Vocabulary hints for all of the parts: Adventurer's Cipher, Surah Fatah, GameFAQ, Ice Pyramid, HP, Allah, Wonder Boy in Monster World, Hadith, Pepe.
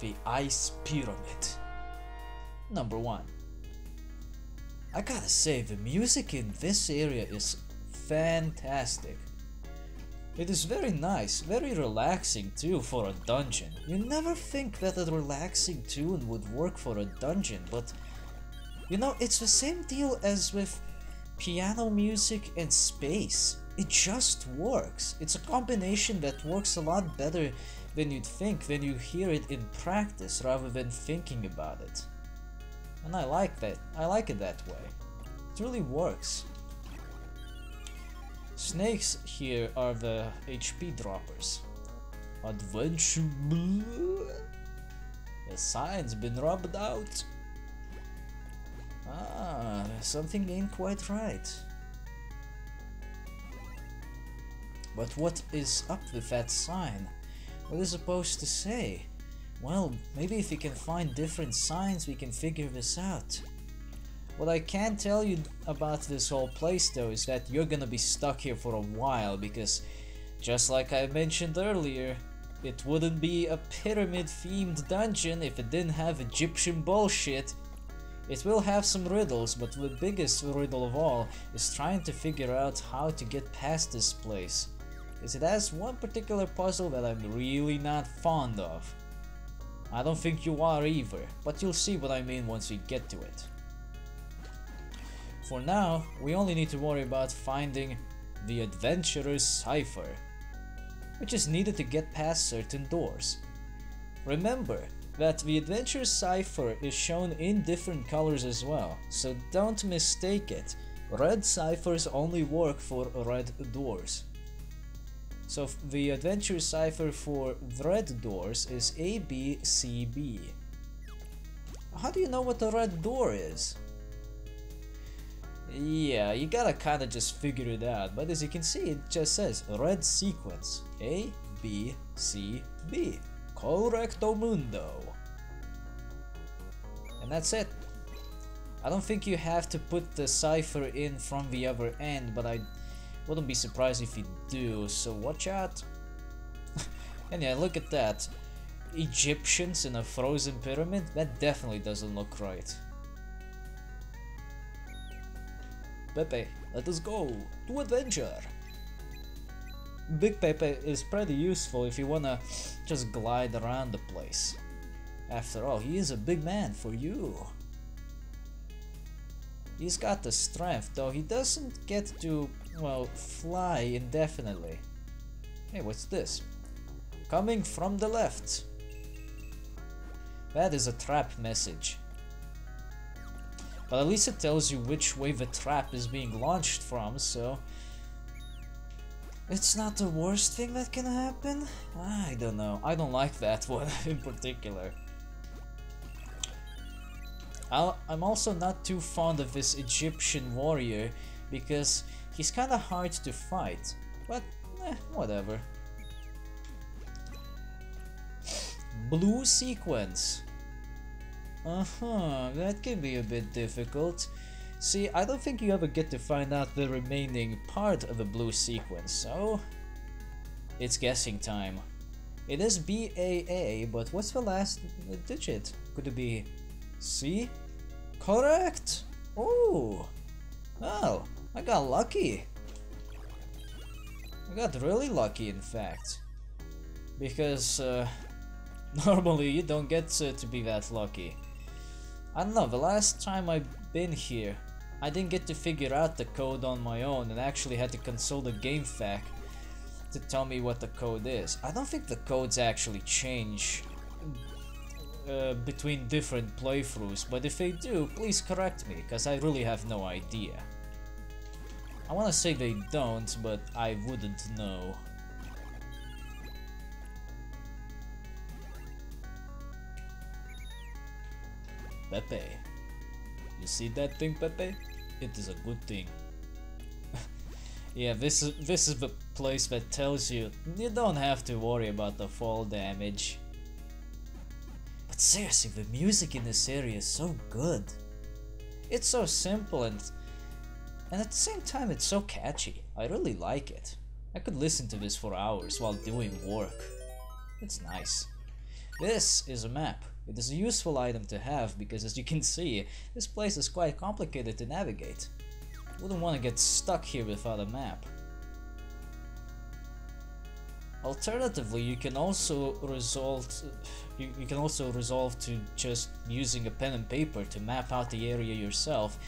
The Ice Pyramid. Number 1. I gotta say, the music in this area is fantastic. It is very nice, very relaxing too for a dungeon. You never think that a relaxing tune would work for a dungeon, but you know, it's the same deal as with piano music and space. It just works. It's a combination that works a lot better than you'd think when you hear it in practice rather than thinking about it. And I like that. I like it that way. It really works. Snakes here are the HP droppers. Adventure. The sign's been rubbed out. Ah, something ain't quite right. But what is up with that sign? What is it supposed to say? Well, maybe if we can find different signs, we can figure this out. What I can tell you about this whole place though is that you're gonna be stuck here for a while, because just like I mentioned earlier, it wouldn't be a pyramid themed dungeon if it didn't have Egyptian bullshit. It will have some riddles, but the biggest riddle of all is trying to figure out how to get past this place, because it has one particular puzzle that I'm really not fond of. I don't think you are either, but you'll see what I mean once we get to it. For now, we only need to worry about finding the Adventurer's Cipher, which is needed to get past certain doors. Remember that the Adventurer's Cipher is shown in different colors as well, so don't mistake it. Red ciphers only work for red doors. So the Adventurer's Cipher for red doors is ABCB. How do you know what a red door is? Yeah, you gotta kinda just figure it out, but as you can see, it just says red sequence, A, B, C, B, correcto mundo. And that's it. I don't think you have to put the cipher in from the other end, but I wouldn't be surprised if you do, so watch out. And yeah, look at that. Egyptians in a frozen pyramid? That definitely doesn't look right. Pepe, let us go to adventure! Big Pepe is pretty useful if you wanna just glide around the place. After all, he is a big man for you. He's got the strength, though he doesn't get to, well, fly indefinitely. Hey, what's this? Coming from the left. That is a trap message. But at least it tells you which way the trap is being launched from, so it's not the worst thing that can happen? I don't know. I don't like that one in particular. I'm also not too fond of this Egyptian warrior, because he's kinda hard to fight, but whatever. Blue sequence. That can be a bit difficult. See, I don't think you ever get to find out the remaining part of the blue sequence, so it's guessing time. It is BAA, but what's the last digit? Could it be C? Correct! Oh! Well, I got lucky. I got really lucky, in fact. Because normally you don't get to be that lucky. I don't know, the last time I've been here, I didn't get to figure out the code on my own and actually had to consult the GameFAQ to tell me what the code is. I don't think the codes actually change between different playthroughs, but if they do, please correct me, because I really have no idea. I want to say they don't, but I wouldn't know. Pepe. You see that thing, Pepe? It is a good thing. Yeah, this is the place that tells you you don't have to worry about the fall damage. But seriously, the music in this area is so good. It's so simple and at the same time it's so catchy. I really like it. I could listen to this for hours while doing work. It's nice. This is a map. It is a useful item to have because, as you can see, this place is quite complicated to navigate. Wouldn't want to get stuck here without a map. Alternatively, you can also resolve to just using a pen and paper to map out the area yourself,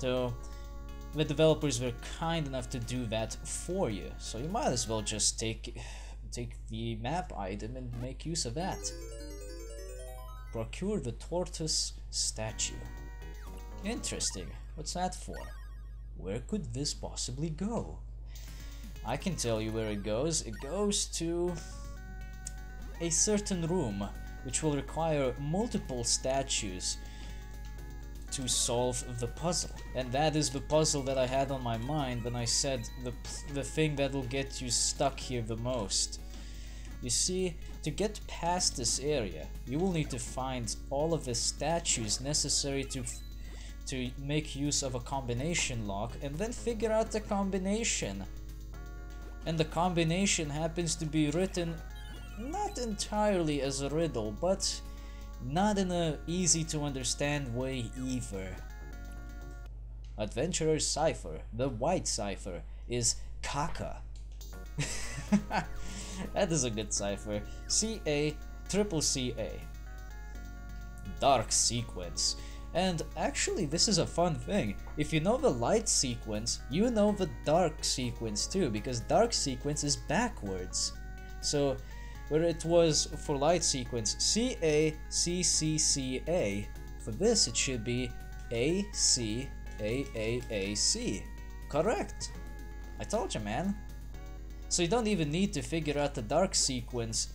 though the developers were kind enough to do that for you, so you might as well just take the map item and make use of that. Procure the tortoise statue. Interesting. What's that for? Where could this possibly go? I can tell you where it goes. It goes to a certain room, which will require multiple statues to solve the puzzle. And that is the puzzle that I had on my mind when I said the thing that will get you stuck here the most. You see, to get past this area, you will need to find all of the statues necessary to make use of a combination lock, and then figure out the combination. And the combination happens to be written not entirely as a riddle, but not in an easy to understand way either. Adventurer's Cipher, the white cipher, is Caca. That is a good cipher. C-A-triple-C-A. Dark sequence. And actually, this is a fun thing. If you know the light sequence, you know the dark sequence too, because dark sequence is backwards. So, where it was for light sequence C-A-C-C-C-A, for this it should be A-C-A-A-A-C. Correct! I told you, man. So you don't even need to figure out the dark sequence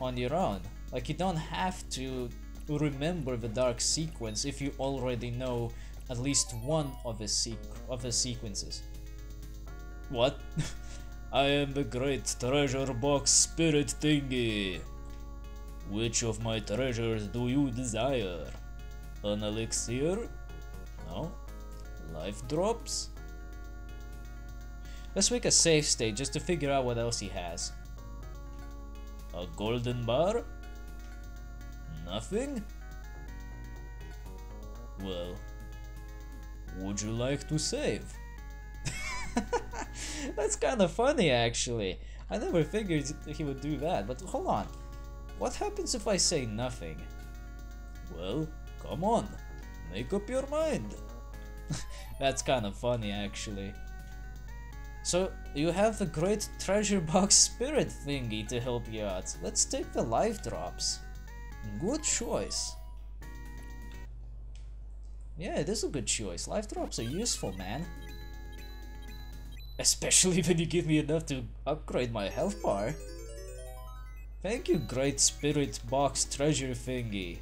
on your own. Like, you don't have to remember the dark sequence if you already know at least one of the sequences. What? I am the great treasure box spirit thingy. Which of my treasures do you desire? An elixir? No? Life drops? Let's make a save state just to figure out what else he has. A golden bar? Nothing? Well, would you like to save? That's kind of funny, actually. I never figured he would do that, but hold on. What happens if I say nothing? Well, come on, make up your mind. That's kind of funny, actually. So, you have the great treasure box spirit thingy to help you out. Let's take the life drops. Good choice. Yeah, it is a good choice. Life drops are useful, man. Especially when you give me enough to upgrade my health bar. Thank you, great spirit box treasure thingy.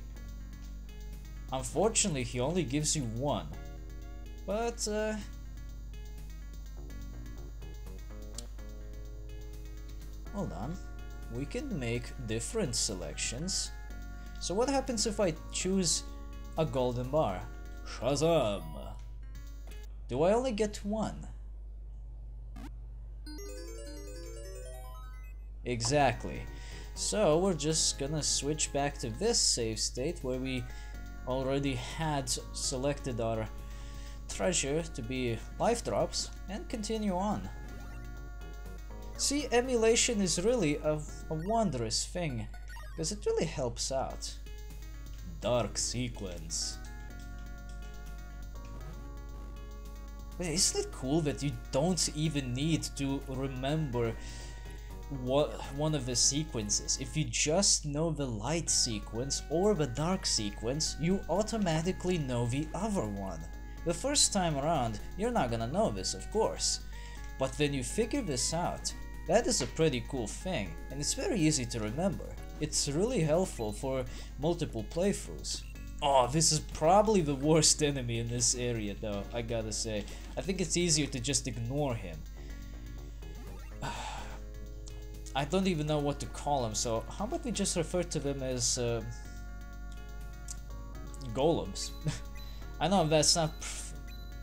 Unfortunately, he only gives you one. But, hold on. We can make different selections. So what happens if I choose a golden bar? Shazam! Do I only get one? Exactly. So we're just gonna switch back to this save state where we already had selected our treasure to be life drops and continue on. See, emulation is really a wondrous thing, because it really helps out. Dark sequence. Wait, isn't it cool that you don't even need to remember one of the sequences? If you just know the light sequence or the dark sequence, you automatically know the other one. The first time around, you're not gonna know this, of course. But when you figure this out, that is a pretty cool thing, and it's very easy to remember. It's really helpful for multiple playthroughs. Oh, this is probably the worst enemy in this area though, I gotta say. I think it's easier to just ignore him. I don't even know what to call him, so how about we just refer to them as golems? I know that's not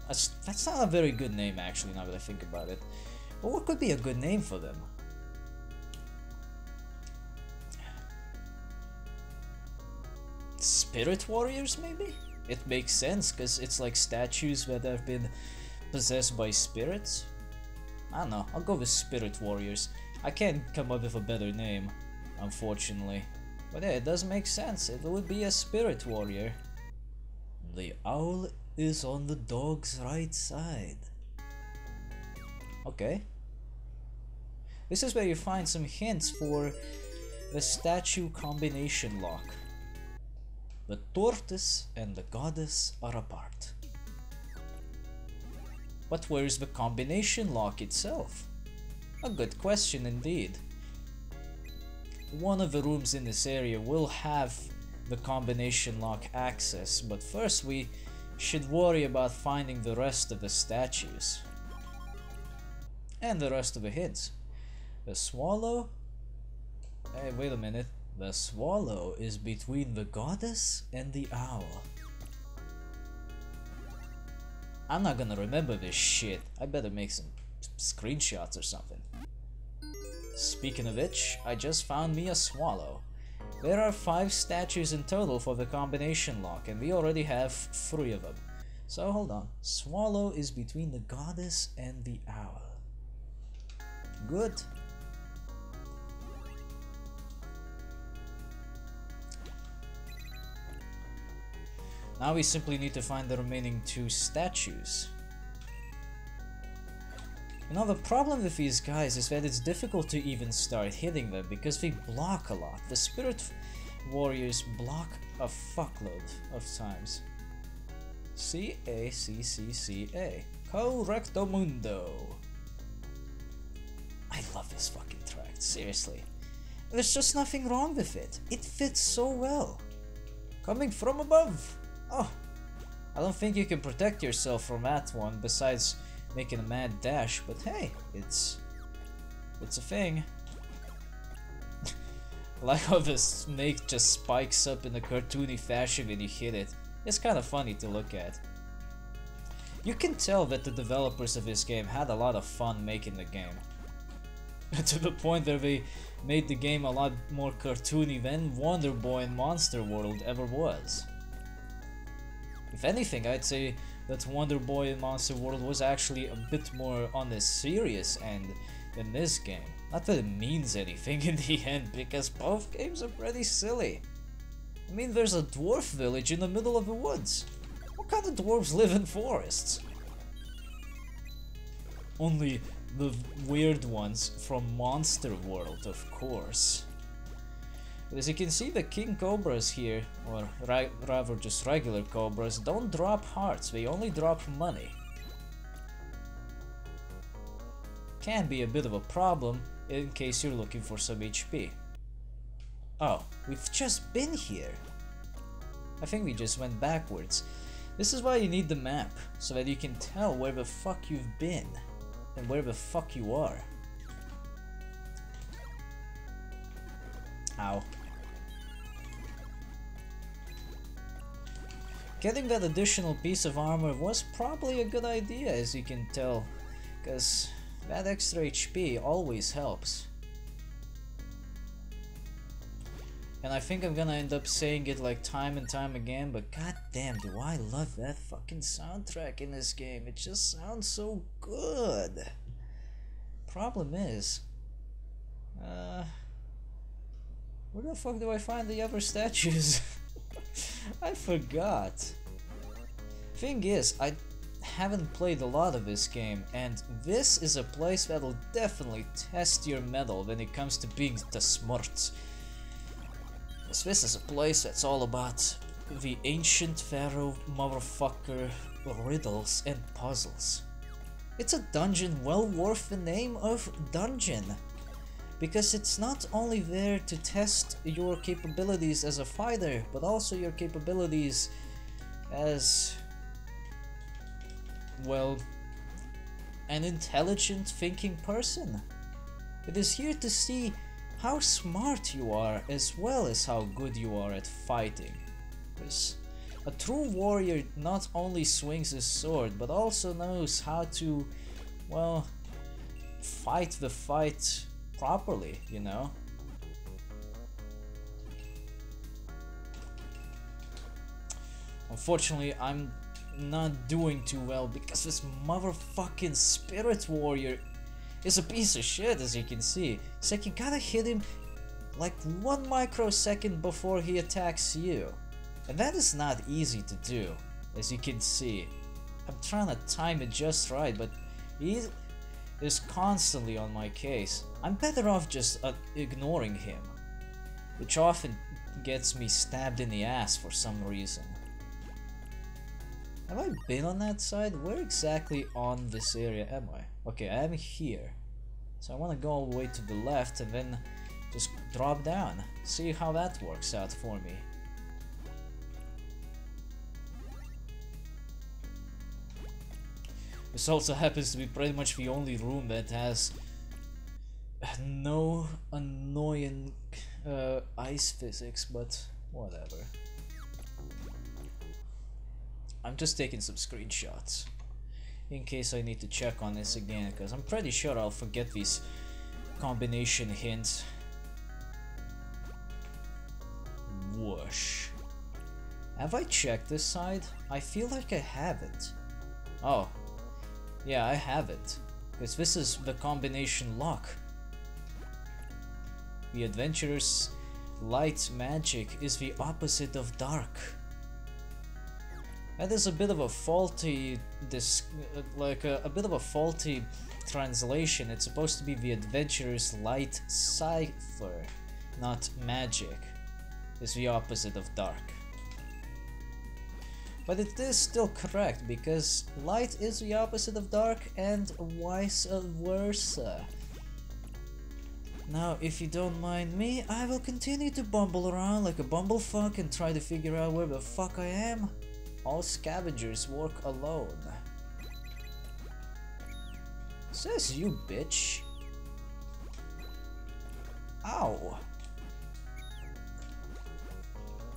a very good name, actually, now that I think about it. But what could be a good name for them? spirit warriors, maybe? It makes sense, because it's like statues that have been possessed by spirits. I don't know, I'll go with spirit warriors. I can't come up with a better name, unfortunately. But yeah, it does make sense, it would be a spirit warrior. The owl is on the dog's right side. Okay. This is where you find some hints for the statue combination lock. The tortoise and the goddess are apart. But where is the combination lock itself? A good question indeed. One of the rooms in this area will have the combination lock access, but first we should worry about finding the rest of the statues. And the rest of the hints. The swallow... Hey, wait a minute. The swallow is between the goddess and the owl. I'm not gonna remember this shit. I better make some screenshots or something. Speaking of which, I just found me a swallow. There are 5 statues in total for the combination lock, and we already have 3 of them. So hold on. Swallow is between the goddess and the owl. Good. Now we simply need to find the remaining 2 statues. You know, the problem with these guys is that it's difficult to even start hitting them because they block a lot. The spirit warriors block a fuckload of times. C-A-C-C-C-A. Correcto mundo. I love this fucking tract, seriously. There's just nothing wrong with it. It fits so well. Coming from above. Oh, I don't think you can protect yourself from that one besides making a mad dash, but hey, it's a thing. Like how the snake just spikes up in a cartoony fashion when you hit it. It's kind of funny to look at. You can tell that the developers of this game had a lot of fun making the game. To the point where they made the game a lot more cartoony than Wonder Boy in Monster World ever was. If anything, I'd say that Wonder Boy in Monster World was actually a bit more on the serious end than this game. Not that it means anything in the end, because both games are pretty silly. I mean, there's a dwarf village in the middle of the woods. What kind of dwarves live in forests? Only the weird ones from Monster World, of course. But as you can see, the king cobras here, or rather just regular cobras, don't drop hearts, they only drop money. Can be a bit of a problem in case you're looking for some HP. Oh, we've just been here. I think we just went backwards. This is why you need the map, so that you can tell where the fuck you've been and where the fuck you are. Ow. Getting that additional piece of armor was probably a good idea, as you can tell, because that extra HP always helps. And I think I'm gonna end up saying it like time and time again, but goddamn, do I love that fucking soundtrack in this game. It just sounds so good. Problem is... where the fuck do I find the other statues? I forgot. Thing is, I haven't played a lot of this game, and this is a place that'll definitely test your mettle when it comes to being the smart. This is a place that's all about the ancient pharaoh motherfucker riddles and puzzles. It's a dungeon well worth the name of dungeon. Because it's not only there to test your capabilities as a fighter, but also your capabilities as, well, an intelligent thinking person. It is here to see how smart you are as well as how good you are at fighting. Because a true warrior not only swings his sword, but also knows how to, well, fight the fight properly, you know? Unfortunately, I'm not doing too well because this motherfucking spirit warrior is a piece of shit, as you can see. So you gotta hit him like 1 microsecond before he attacks you. And that is not easy to do, as you can see. I'm trying to time it just right, but he is constantly on my case. I'm better off just ignoring him, which often gets me stabbed in the ass for some reason. Have I been on that side? Where exactly on this area am I? Okay, I am here. So I want to go all the way to the left and then just drop down. See how that works out for me. This also happens to be pretty much the only room that has no annoying ice physics, but whatever. I'm just taking some screenshots in case I need to check on this again, because I'm pretty sure I'll forget these combination hints. Whoosh. Have I checked this side? I feel like I haven't. Oh. Yeah, I have it. Because this is the combination lock. The Adventurer's light magic is the opposite of dark. That is a bit of a faulty, like a bit of a faulty translation. It's supposed to be the Adventurer's light cipher, not magic. It's the opposite of dark. But it is still correct because light is the opposite of dark and vice versa. Now, if you don't mind me, I will continue to bumble around like a bumblefuck and try to figure out where the fuck I am. All scavengers work alone. Says you, bitch. Ow.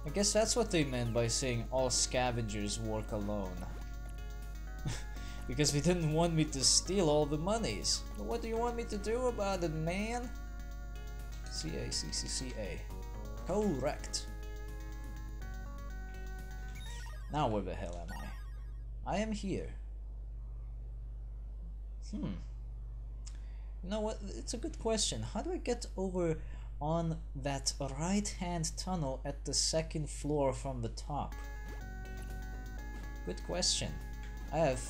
I guess that's what they meant by saying all scavengers work alone. Because they didn't want me to steal all the monies. But what do you want me to do about it, man? C-A-C-C-C-A. Correct. Now where the hell am I? I am here. You know what? It's a good question. How do I get over on that right-hand tunnel at the second floor from the top? Good question. I have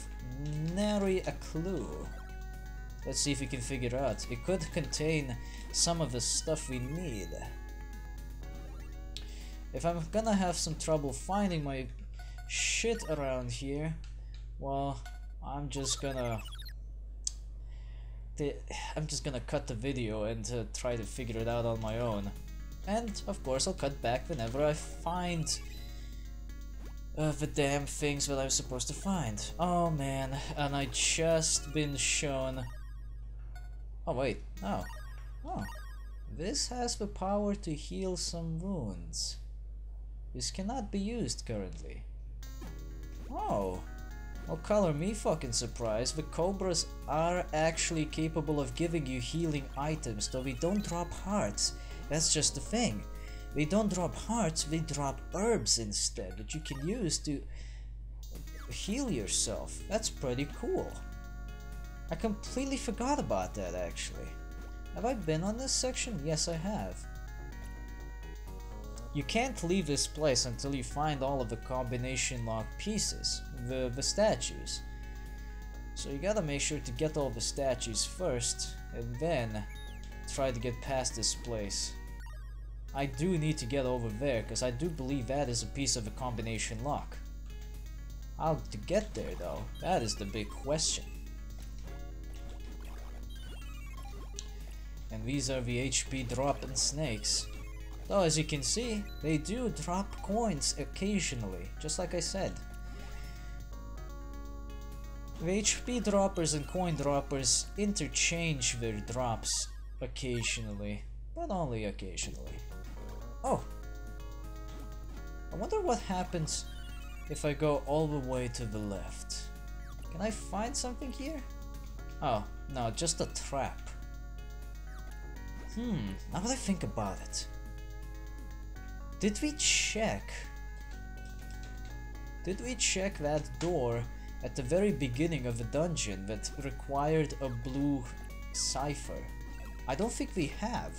nary a clue. Let's see if we can figure out. It could contain some of the stuff we need. If I'm gonna have some trouble finding my shit around here, well, I'm just gonna cut the video and try to figure it out on my own, and of course I'll cut back whenever I find the damn things that I'm supposed to find. Oh man, and I just been shown. Oh wait, no. Oh, this has the power to heal some wounds. This cannot be used currently. Oh, well, color me fucking surprised. The cobras are actually capable of giving you healing items, though they don't drop hearts. That's just the thing. They don't drop hearts, they drop herbs instead that you can use to heal yourself. That's pretty cool. I completely forgot about that, actually. Have I been on this section? Yes, I have. You can't leave this place until you find all of the combination lock pieces, the statues. So you gotta make sure to get all the statues first, and then try to get past this place. I do need to get over there, because I do believe that is a piece of a combination lock. How to get there though, that is the big question. And these are the HP dropping snakes. Though as you can see, they do drop coins occasionally, just like I said. The HP droppers and coin droppers interchange their drops occasionally, but only occasionally. Oh! I wonder what happens if I go all the way to the left. Can I find something here? Oh, no, just a trap. Now that I think about it. Did we check Did we check that door at the very beginning of the dungeon that required a blue cipher? I don't think we have.